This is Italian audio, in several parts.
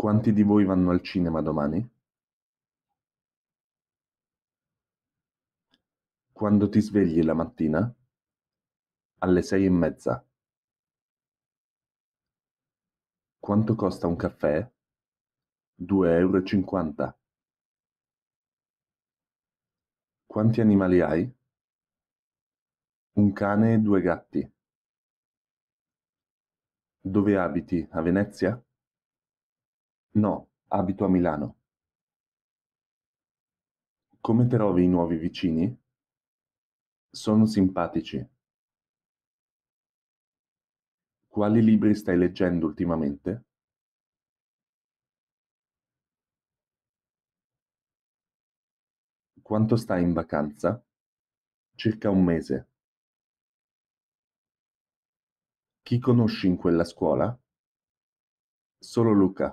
Quanti di voi vanno al cinema domani? Quando ti svegli la mattina? Alle 6:30. Quanto costa un caffè? 2,50 €. Quanti animali hai? Un cane e 2 gatti. Dove abiti? A Venezia? No, abito a Milano. Come trovi i nuovi vicini? Sono simpatici. Quali libri stai leggendo ultimamente? Quanto stai in vacanza? Circa 1 mese. Chi conosci in quella scuola? Solo Luca.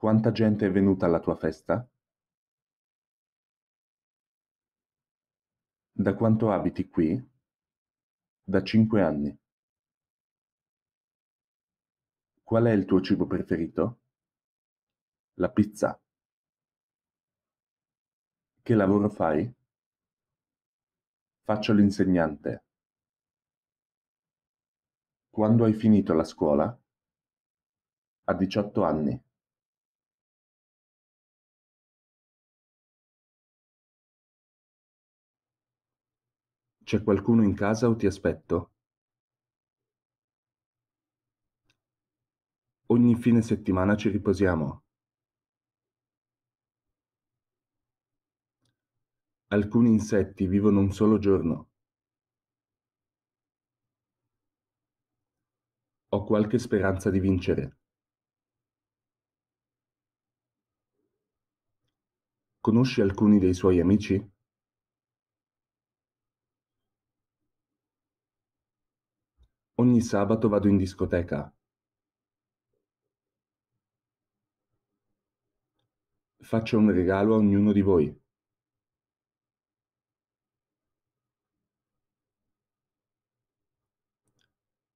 Quanta gente è venuta alla tua festa? Da quanto abiti qui? Da 5 anni. Qual è il tuo cibo preferito? La pizza. Che lavoro fai? Faccio l'insegnante. Quando hai finito la scuola? A 18 anni. C'è qualcuno in casa o ti aspetto? Ogni fine settimana ci riposiamo. Alcuni insetti vivono un solo giorno. Ho qualche speranza di vincere. Conosci alcuni dei suoi amici? Ogni sabato vado in discoteca. Faccio un regalo a ognuno di voi.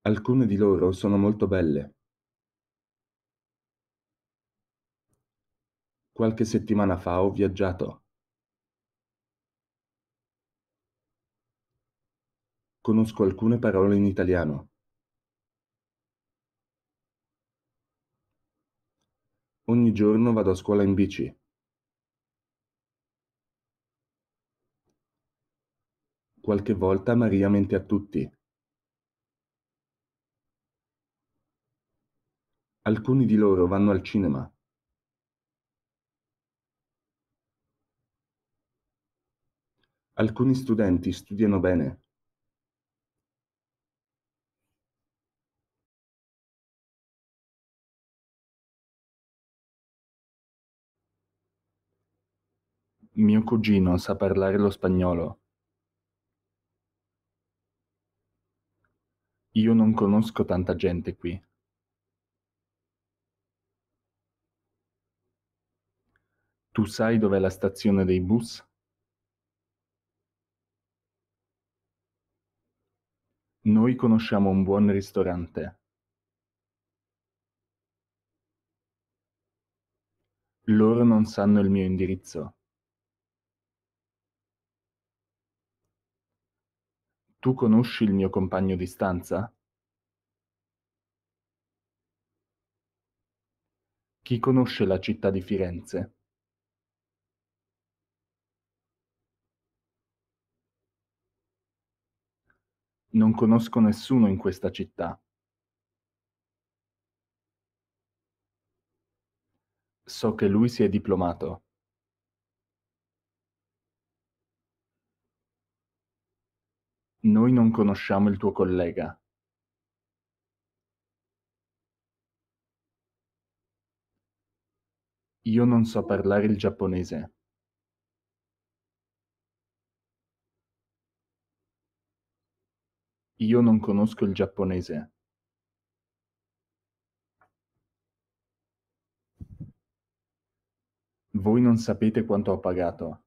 Alcune di loro sono molto belle. Qualche settimana fa ho viaggiato. Conosco alcune parole in italiano. Ogni giorno vado a scuola in bici. Qualche volta Maria mente a tutti. Alcuni di loro vanno al cinema. Alcuni studenti studiano bene. Mio cugino sa parlare lo spagnolo. Io non conosco tanta gente qui. Tu sai dov'è la stazione dei bus? Noi conosciamo un buon ristorante. Loro non sanno il mio indirizzo. Tu conosci il mio compagno di stanza? Chi conosce la città di Firenze? Non conosco nessuno in questa città. So che lui si è diplomato. Noi non conosciamo il tuo collega. Io non so parlare il giapponese. Io non conosco il giapponese. Voi non sapete quanto ho pagato.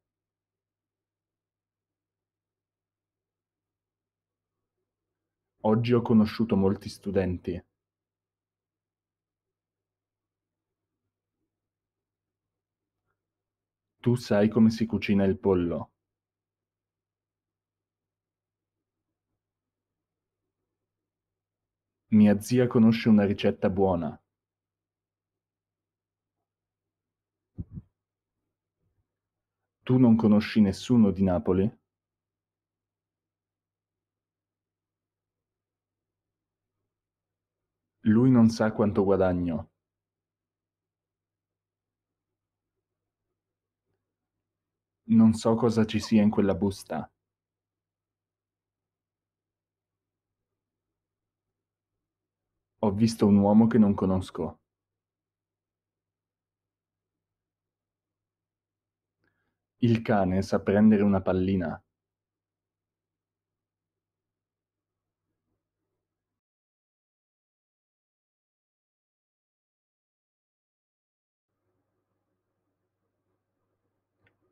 Oggi ho conosciuto molti studenti. Tu sai come si cucina il pollo? Mia zia conosce una ricetta buona. Tu non conosci nessuno di Napoli? Lui non sa quanto guadagno. Non so cosa ci sia in quella busta. Ho visto un uomo che non conosco. Il cane sa prendere una pallina.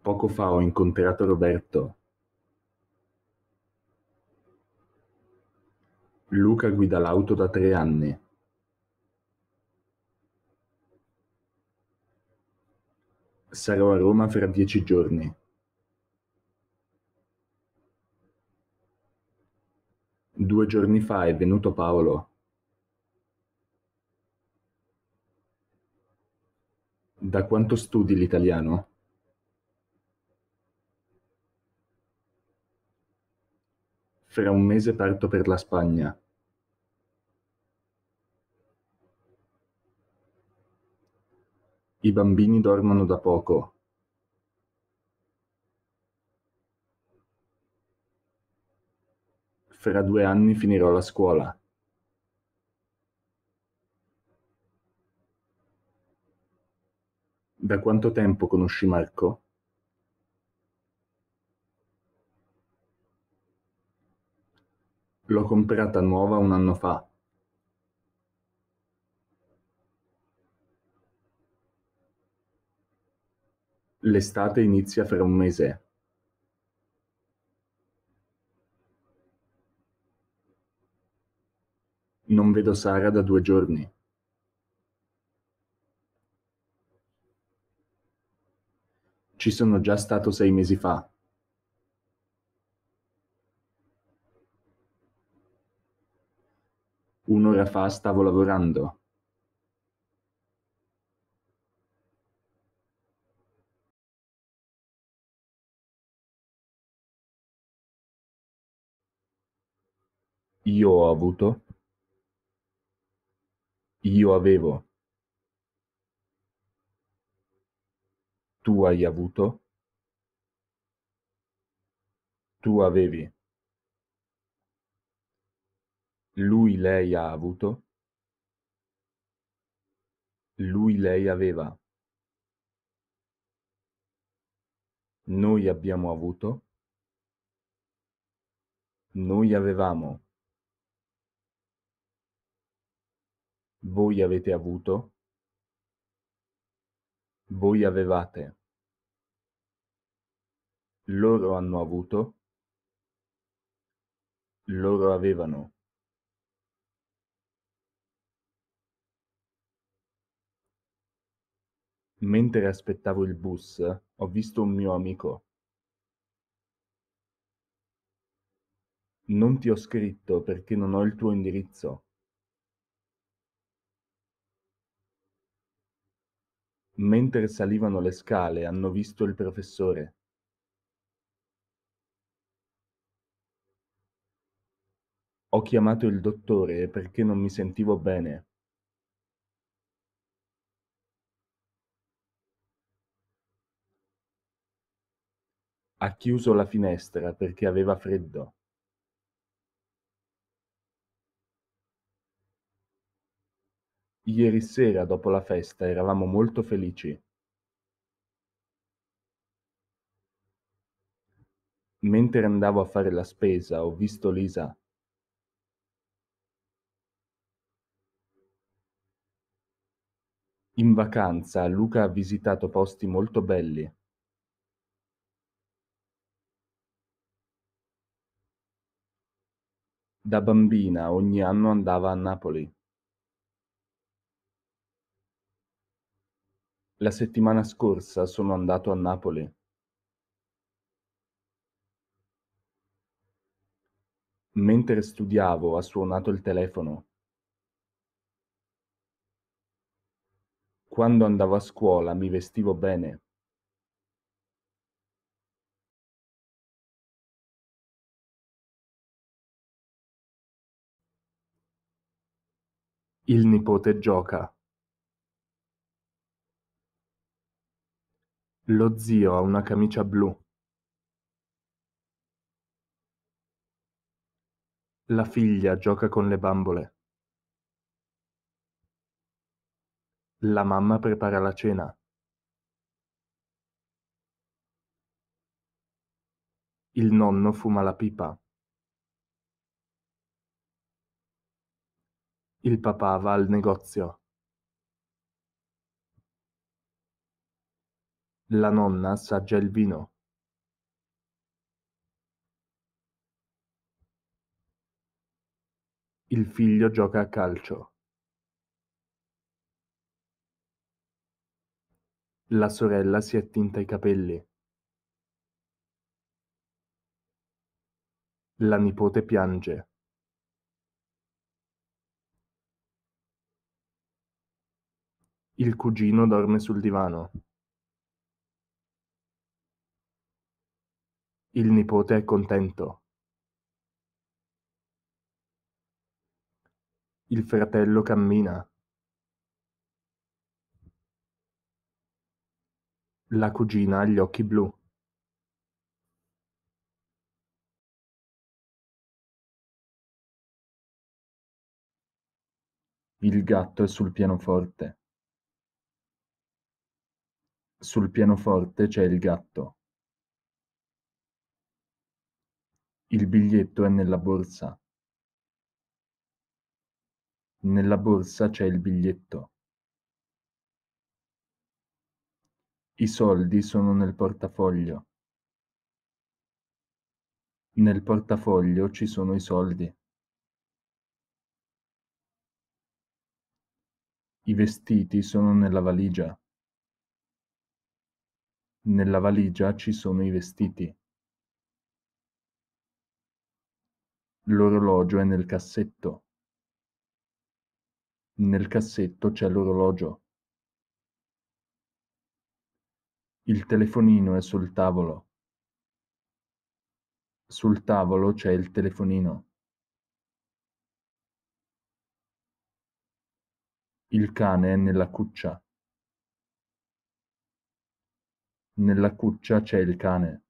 Poco fa ho incontrato Roberto. Luca guida l'auto da 3 anni. Sarò a Roma fra 10 giorni. Due giorni fa è venuto Paolo. Da quanto studi l'italiano? Fra un mese parto per la Spagna. I bambini dormono da poco. Fra 2 anni finirò la scuola. Da quanto tempo conosci Marco? L'ho comprata nuova un anno fa. L'estate inizia fra un mese. Non vedo Sara da 2 giorni. Ci sono già stato 6 mesi fa. Un'ora fa stavo lavorando. Io ho avuto. Io avevo. Tu hai avuto. Tu avevi. Lui, lei ha avuto. Lui, lei aveva. Noi abbiamo avuto. Noi avevamo. Voi avete avuto. Voi avevate. Loro hanno avuto. Loro avevano. Mentre aspettavo il bus, ho visto un mio amico. Non ti ho scritto perché non ho il tuo indirizzo. Mentre salivano le scale, hanno visto il professore. Ho chiamato il dottore perché non mi sentivo bene. Ha chiuso la finestra perché aveva freddo. Ieri sera dopo la festa eravamo molto felici. Mentre andavo a fare la spesa ho visto Lisa. In vacanza Luca ha visitato posti molto belli. Da bambina ogni anno andava a Napoli. La settimana scorsa sono andato a Napoli. Mentre studiavo, ha suonato il telefono. Quando andavo a scuola mi vestivo bene. Il nipote gioca. Lo zio ha una camicia blu. La figlia gioca con le bambole. La mamma prepara la cena. Il nonno fuma la pipa. Il papà va al negozio. La nonna assaggia il vino. Il figlio gioca a calcio. La sorella si è tinta i capelli. La nipote piange. Il cugino dorme sul divano. Il nipote è contento. Il fratello cammina. La cugina ha gli occhi blu. Il gatto è sul pianoforte. Sul pianoforte c'è il gatto. Il biglietto è nella borsa. Nella borsa c'è il biglietto. I soldi sono nel portafoglio. Nel portafoglio ci sono i soldi. I vestiti sono nella valigia. Nella valigia ci sono i vestiti. L'orologio è nel cassetto. Nel cassetto c'è l'orologio. Il telefonino è sul tavolo. Sul tavolo c'è il telefonino. Il cane è nella cuccia. Nella cuccia c'è il cane.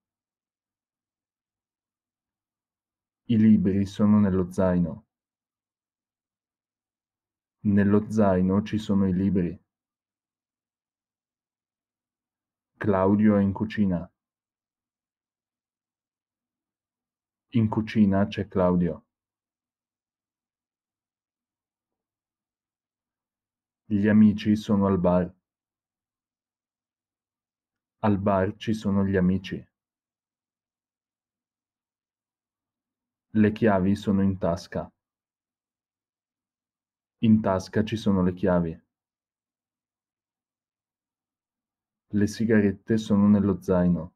I libri sono nello zaino. Nello zaino ci sono i libri. Claudio è in cucina. In cucina c'è Claudio. Gli amici sono al bar. Al bar ci sono gli amici. Le chiavi sono in tasca. In tasca ci sono le chiavi. Le sigarette sono nello zaino.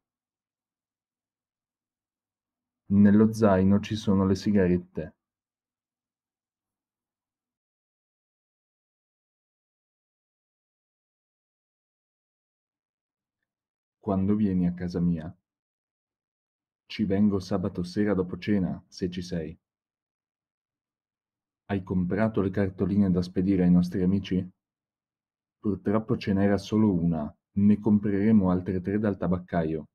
Nello zaino ci sono le sigarette. Quando vieni a casa mia? Ci vengo sabato sera dopo cena, se ci sei. Hai comprato le cartoline da spedire ai nostri amici? Purtroppo ce n'era solo una, ne compreremo altre 3 dal tabaccaio.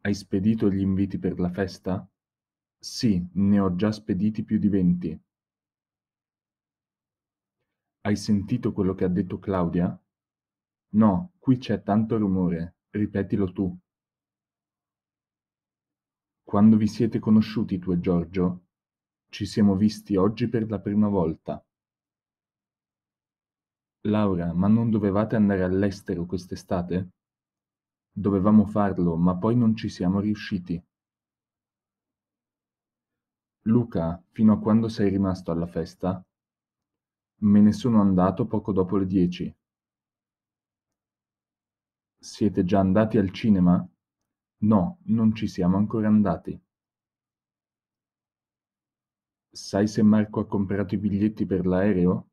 Hai spedito gli inviti per la festa? Sì, ne ho già spediti più di 20. Hai sentito quello che ha detto Claudia? No, qui c'è tanto rumore, ripetilo tu. Quando vi siete conosciuti tu e Giorgio? Ci siamo visti oggi per la prima volta. Laura, ma non dovevate andare all'estero quest'estate? Dovevamo farlo, ma poi non ci siamo riusciti. Luca, fino a quando sei rimasto alla festa? Me ne sono andato poco dopo le 10, Siete già andati al cinema? No, non ci siamo ancora andati. Sai se Marco ha comprato i biglietti per l'aereo?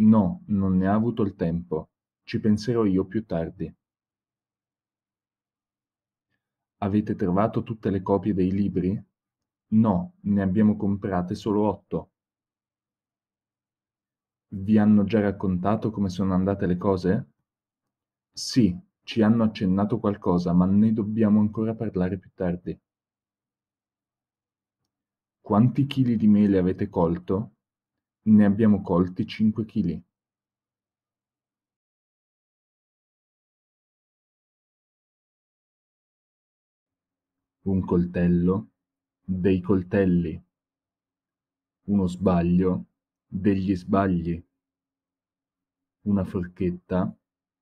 No, non ne ha avuto il tempo. Ci penserò io più tardi. Avete trovato tutte le copie dei libri? No, ne abbiamo comprate solo 8. Vi hanno già raccontato come sono andate le cose? Sì, ci hanno accennato qualcosa, ma ne dobbiamo ancora parlare più tardi. Quanti chili di mele avete colto? Ne abbiamo colti 5 chili. Un coltello, dei coltelli, uno sbaglio, degli sbagli, una forchetta,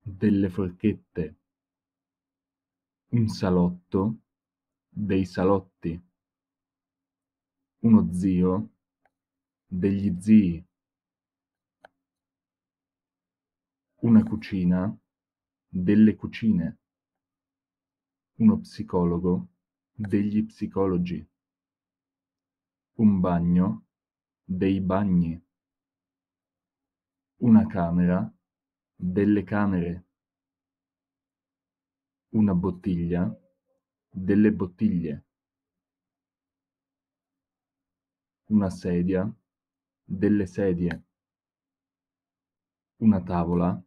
delle forchette, un salotto, dei salotti, uno zio, degli zii, una cucina, delle cucine, uno psicologo, degli psicologi, un bagno, dei bagni, una camera, delle camere, una bottiglia, delle bottiglie, una sedia, delle sedie, una tavola,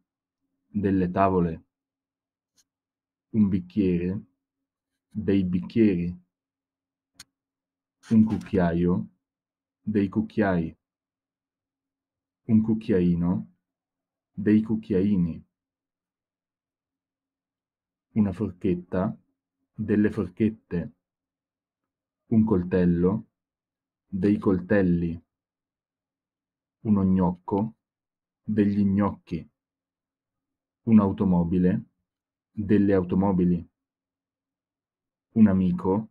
delle tavole, un bicchiere, dei bicchieri, un cucchiaio, dei cucchiai, un cucchiaino, dei cucchiaini, una forchetta, delle forchette, un coltello, dei coltelli, uno gnocco, degli gnocchi, un'automobile, delle automobili, un amico,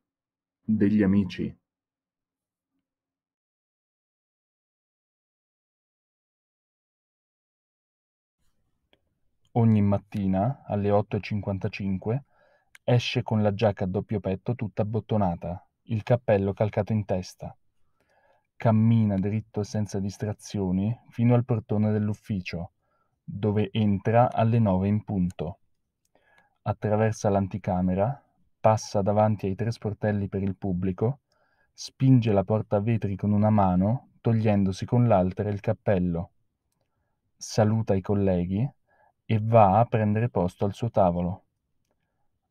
degli amici. Ogni mattina, alle 8:55, esce con la giacca a doppio petto tutta abbottonata, il cappello calcato in testa. Cammina dritto e senza distrazioni fino al portone dell'ufficio, dove entra alle 9 in punto. Attraversa l'anticamera, passa davanti ai 3 sportelli per il pubblico, spinge la porta a vetri con una mano, togliendosi con l'altra il cappello. Saluta i colleghi e va a prendere posto al suo tavolo.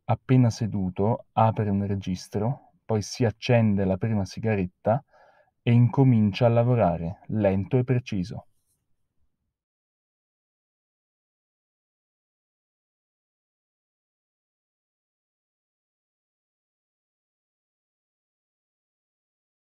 Appena seduto, apre un registro, poi si accende la prima sigaretta e incomincia a lavorare, lento e preciso.